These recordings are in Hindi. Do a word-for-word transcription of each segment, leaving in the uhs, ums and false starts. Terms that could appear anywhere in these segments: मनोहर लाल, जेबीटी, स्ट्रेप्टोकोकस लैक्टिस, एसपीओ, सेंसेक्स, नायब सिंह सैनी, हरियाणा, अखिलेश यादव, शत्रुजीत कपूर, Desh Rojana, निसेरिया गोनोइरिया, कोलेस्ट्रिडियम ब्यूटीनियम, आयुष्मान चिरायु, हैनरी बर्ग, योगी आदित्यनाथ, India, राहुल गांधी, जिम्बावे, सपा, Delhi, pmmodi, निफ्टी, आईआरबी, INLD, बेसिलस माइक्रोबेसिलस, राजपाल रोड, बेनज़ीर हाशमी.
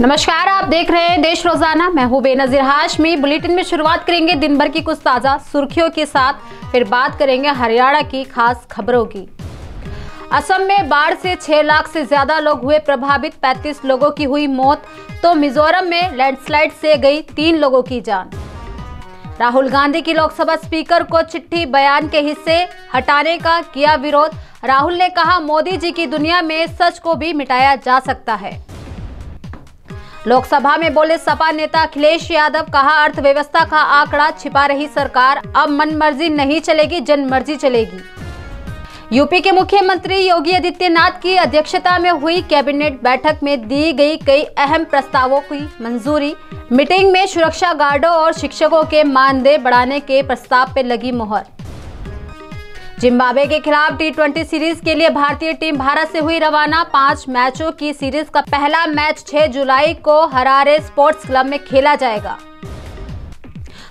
नमस्कार, आप देख रहे हैं देश रोजाना। मैं हूं बेनज़ीर हाशमी। बुलेटिन में शुरुआत करेंगे दिन भर की कुछ ताजा सुर्खियों के साथ, फिर बात करेंगे हरियाणा की खास खबरों की। असम में बाढ़ से छह लाख से ज्यादा लोग हुए प्रभावित, पैंतीस लोगों की हुई मौत। तो मिजोरम में लैंडस्लाइड से गई तीन लोगों की जान। राहुल गांधी की लोकसभा स्पीकर को चिट्ठी बयान के हिस्से हटाने का किया विरोध। राहुल ने कहा, मोदी जी की दुनिया में सच को भी मिटाया जा सकता है। लोकसभा में बोले सपा नेता अखिलेश यादव, कहा अर्थव्यवस्था का आंकड़ा छिपा रही सरकार, अब मनमर्जी नहीं चलेगी, जनमर्जी चलेगी। यूपी के मुख्यमंत्री योगी आदित्यनाथ की अध्यक्षता में हुई कैबिनेट बैठक में दी गई कई अहम प्रस्तावों की मंजूरी। मीटिंग में सुरक्षा गार्डों और शिक्षकों के मानदेय बढ़ाने के प्रस्ताव पर लगी मोहर। जिम्बावे के खिलाफ टी ट्वेंटी सीरीज के लिए भारतीय टीम भारत से हुई रवाना। पांच मैचों की सीरीज का पहला मैच छह जुलाई को हरारे स्पोर्ट्स क्लब में खेला जाएगा।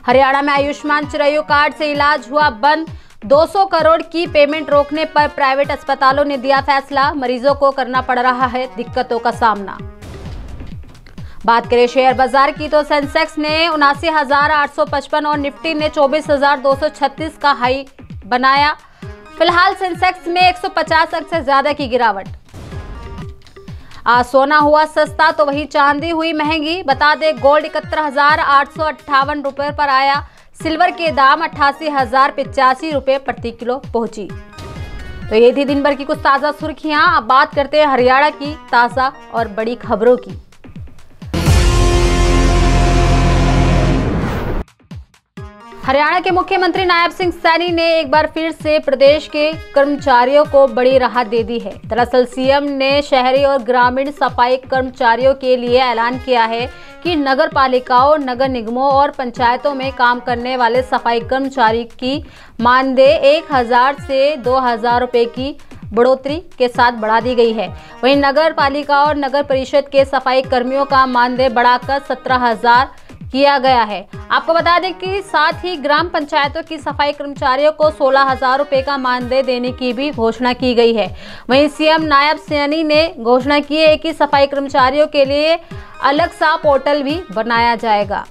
हरियाणा में आयुष्मान चिरायु कार्ड से इलाज हुआ बंद। दो सौ करोड़ की पेमेंट रोकने पर प्राइवेट अस्पतालों ने दिया फैसला, मरीजों को करना पड़ रहा है दिक्कतों का सामना। बात करें शेयर बाजार की तो सेंसेक्स ने उनासी हजार आठ सौ पचपन और निफ्टी ने चौबीस हजार दो सौ छत्तीस का हाई बनाया। फिलहाल सेंसेक्स में एक सौ पचास अंक से ज्यादा की गिरावट। आज सोना हुआ सस्ता तो वहीं चांदी हुई महंगी। बता दे गोल्ड इकहत्तर हजार आठ सौ अट्ठावन रुपये पर आया। सिल्वर के दाम अट्ठासी हजार पिचासी रुपये प्रति किलो पहुंची। तो ये थी दिन भर की कुछ ताजा सुर्खियां। अब बात करते हैं हरियाणा की ताजा और बड़ी खबरों की। हरियाणा के मुख्यमंत्री नायब सिंह सैनी ने एक बार फिर से प्रदेश के कर्मचारियों को बड़ी राहत दे दी है। दरअसल सीएम ने शहरी और ग्रामीण सफाई कर्मचारियों के लिए ऐलान किया है कि नगर पालिकाओं, नगर निगमों और पंचायतों में काम करने वाले सफाई कर्मचारी की मानदेय एक हजार से दो हजार रुपये की बढ़ोतरी के साथ बढ़ा दी गई है। वहीं नगर पालिका और नगर परिषद के सफाई कर्मियों का मानदेय बढ़ाकर सत्रह हजार किया गया है। आपको बता दें कि साथ ही ग्राम पंचायतों की सफाई कर्मचारियों को सोलह हजार रुपये का मानदेय देने की भी घोषणा की गई है। वहीं सीएम नायब सैनी ने घोषणा की है कि सफाई कर्मचारियों के लिए अलग सा पोर्टल भी बनाया जाएगा।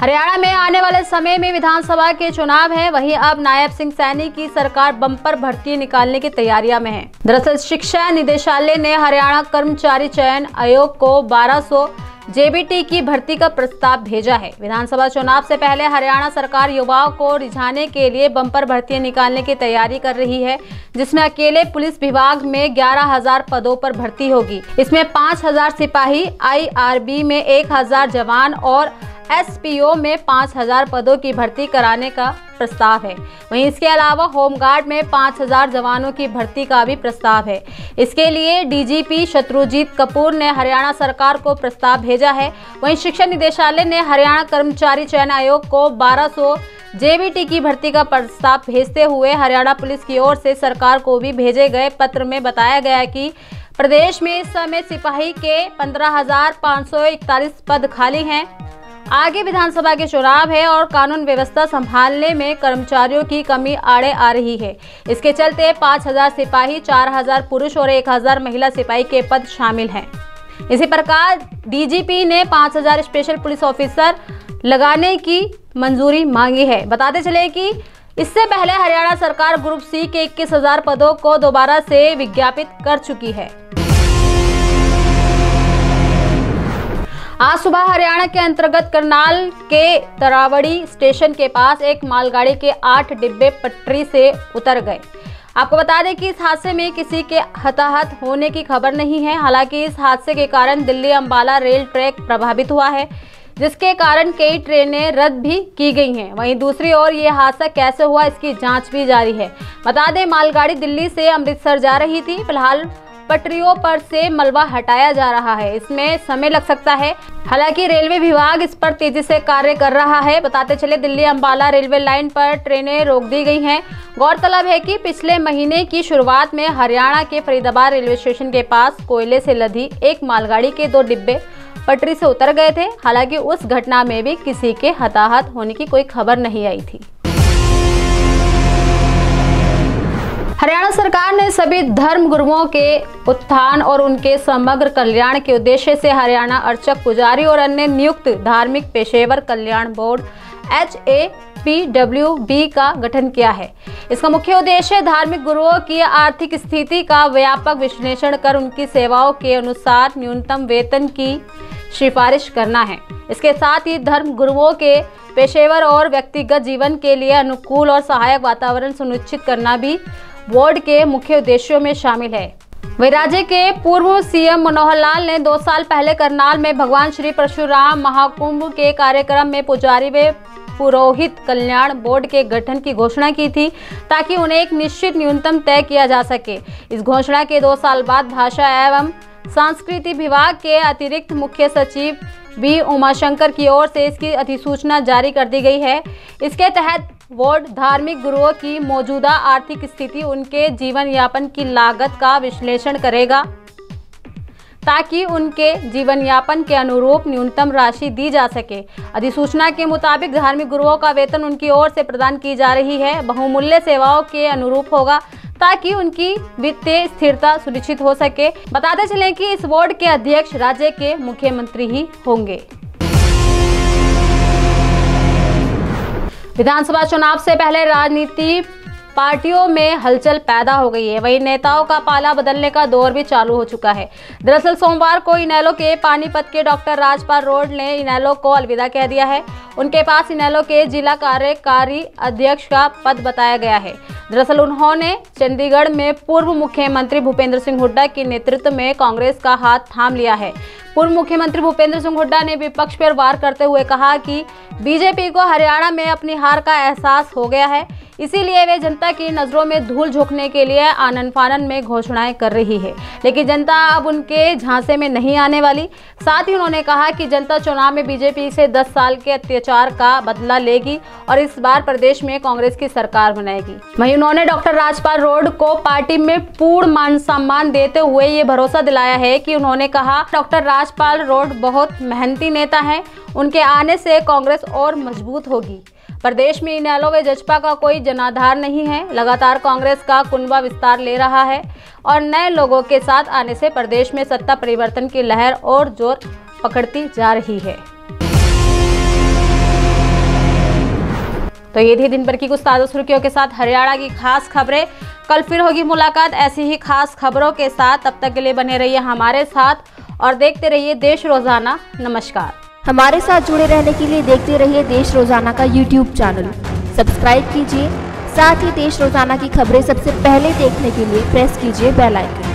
हरियाणा में आने वाले समय में विधानसभा के चुनाव है, वहीं अब नायब सिंह सैनी की सरकार बम्पर भर्ती निकालने की तैयारियां में है। दरअसल शिक्षा निदेशालय ने हरियाणा कर्मचारी चयन आयोग को बारह सौ जेबीटी की भर्ती का प्रस्ताव भेजा है। विधानसभा चुनाव से पहले हरियाणा सरकार युवाओं को रिझाने के लिए बम्पर भर्ती निकालने की तैयारी कर रही है, जिसमें अकेले पुलिस विभाग में ग्यारह हजार पदों पर भर्ती होगी। इसमें पाँच हजार सिपाही, आईआरबी में एक हजार जवान और एसपीओ में पाँच हजार पदों की भर्ती कराने का प्रस्ताव है। वहीं इसके अलावा होमगार्ड में पाँच हजार जवानों की भर्ती का भी प्रस्ताव है। इसके लिए डीजीपी शत्रुजीत कपूर ने हरियाणा सरकार को प्रस्ताव भेजा है। वहीं शिक्षा निदेशालय ने हरियाणा कर्मचारी चयन आयोग को बारह सौ जेबीटी की भर्ती का प्रस्ताव भेजते हुए हरियाणा पुलिस की ओर से सरकार को भी भेजे गए पत्र में बताया गया कि प्रदेश में इस समय सिपाही के पंद्रह हजार पाँच सौ इकतालीस पद खाली हैं। आगे विधानसभा के चुनाव है और कानून व्यवस्था संभालने में कर्मचारियों की कमी आड़े आ रही है। इसके चलते पाँच हजार सिपाही, चार हजार पुरुष और एक हजार महिला सिपाही के पद शामिल हैं। इसी प्रकार डीजीपी ने पाँच हजार स्पेशल पुलिस ऑफिसर लगाने की मंजूरी मांगी है। बताते चले कि इससे पहले हरियाणा सरकार ग्रुप सी के इक्कीस हजार पदों को दोबारा से विज्ञापित कर चुकी है। आज सुबह हरियाणा के अंतर्गत करनाल के तरावड़ी स्टेशन के पास एक मालगाड़ी के आठ डिब्बे पटरी से उतर गए। आपको बता दें कि इस हादसे में किसी के हताहत होने की खबर नहीं है। हालांकि इस हादसे के कारण दिल्ली अंबाला रेल ट्रैक प्रभावित हुआ है, जिसके कारण कई ट्रेनें रद्द भी की गई हैं। वहीं दूसरी ओर ये हादसा कैसे हुआ, इसकी जाँच भी जारी है। बता दें मालगाड़ी दिल्ली से अमृतसर जा रही थी। फिलहाल पटरियों पर से मलबा हटाया जा रहा है, इसमें समय लग सकता है। हालांकि रेलवे विभाग इस पर तेजी से कार्य कर रहा है। बताते चले दिल्ली अंबाला रेलवे लाइन पर ट्रेनें रोक दी गई हैं। गौरतलब है कि पिछले महीने की शुरुआत में हरियाणा के फरीदाबाद रेलवे स्टेशन के पास कोयले से लदी एक मालगाड़ी के दो डिब्बे पटरी से उतर गए थे। हालांकि उस घटना में भी किसी के हताहत होने की कोई खबर नहीं आई थी। हरियाणा सरकार ने सभी धर्म गुरुओं के उत्थान और उनके समग्र कल्याण के उद्देश्य से हरियाणा अर्चक पुजारी और अन्य नियुक्त धार्मिक पेशेवर कल्याण board H A P W B का गठन किया है। इसका मुख्य उद्देश्य धार्मिक गुरुओं की आर्थिक स्थिति का व्यापक विश्लेषण कर उनकी सेवाओं के अनुसार न्यूनतम वेतन की सिफारिश करना है। इसके साथ ही धर्म गुरुओं के पेशेवर और व्यक्तिगत जीवन के लिए अनुकूल और सहायक वातावरण सुनिश्चित करना भी बोर्ड के मुख्य उद्देश्यों में शामिल है। वहीं राज्य के पूर्व सीएम मनोहर लाल ने दो साल पहले करनाल में भगवान श्री परशुराम महाकुंभ के कार्यक्रम में पुजारी व पुरोहित कल्याण बोर्ड के गठन की घोषणा की थी ताकि उन्हें एक निश्चित न्यूनतम तय किया जा सके। इस घोषणा के दो साल बाद भाषा एवं संस्कृति विभाग के अतिरिक्त मुख्य सचिव बी उमाशंकर की ओर से इसकी अधिसूचना जारी कर दी गई है। इसके तहत बोर्ड धार्मिक गुरुओं की मौजूदा आर्थिक स्थिति, उनके जीवन यापन की लागत का विश्लेषण करेगा ताकि उनके जीवन यापन के अनुरूप न्यूनतम राशि दी जा सके। अधिसूचना के मुताबिक धार्मिक गुरुओं का वेतन उनकी ओर से प्रदान की जा रही है बहुमूल्य सेवाओं के अनुरूप होगा ताकि उनकी वित्तीय स्थिरता सुनिश्चित हो सके। बताते चलें कि इस बोर्ड के अध्यक्ष राज्य के मुख्यमंत्री ही होंगे। विधानसभा चुनाव से पहले राजनीति पार्टियों में हलचल पैदा हो गई है, वहीं नेताओं का पाला बदलने का दौर भी चालू हो चुका है। दरअसल सोमवार को इनेलो के पानीपत के डॉक्टर राजपाल रोड ने इनेलो को अलविदा कह दिया है। उनके पास इनेलो के जिला कार्यकारी अध्यक्ष का पद बताया गया है। दरअसल उन्होंने चंडीगढ़ में पूर्व मुख्यमंत्री भूपेंद्र सिंह हुड्डा के नेतृत्व में कांग्रेस का हाथ थाम लिया है। पूर्व मुख्यमंत्री भूपेंद्र सिंह हुड्डा ने विपक्ष पर वार करते हुए कहा कि बीजेपी को हरियाणा में अपनी हार का एहसास हो गया है, इसीलिए वे जनता की नज़रों में धूल झोंकने के लिए आनन फानन में घोषणाएं कर रही है, लेकिन जनता अब उनके झांसे में नहीं आने वाली। साथ ही उन्होंने कहा कि जनता चुनाव में बीजेपी से दस साल के अत्याचार का बदला लेगी और इस बार प्रदेश में कांग्रेस की सरकार बनाएगी। वहीं उन्होंने डॉक्टर राजपाल रोड को पार्टी में पूर्ण मान सम्मान देते हुए ये भरोसा दिलाया है कि उन्होंने कहा डॉक्टर राजपाल रोड बहुत मेहनती नेता है, उनके आने से कांग्रेस और मजबूत होगी। प्रदेश में इनेलो व जजपा का कोई जनाधार नहीं है, लगातार कांग्रेस का कुनबा विस्तार ले रहा है और नए लोगों के साथ आने से प्रदेश में सत्ता परिवर्तन की लहर और जोर पकड़ती जा रही है। तो ये थी दिन भर की कुछ ताज़ा सुर्खियों के साथ हरियाणा की खास खबरें। कल फिर होगी मुलाकात ऐसी ही खास खबरों के साथ। तब तक के लिए बने रहिए हमारे साथ और देखते रहिए देश रोजाना। नमस्कार। हमारे साथ जुड़े रहने के लिए देखते रहिए देश रोजाना का यूट्यूब चैनल सब्सक्राइब कीजिए। साथ ही देश रोजाना की खबरें सबसे पहले देखने के लिए प्रेस कीजिए बेल आइकन।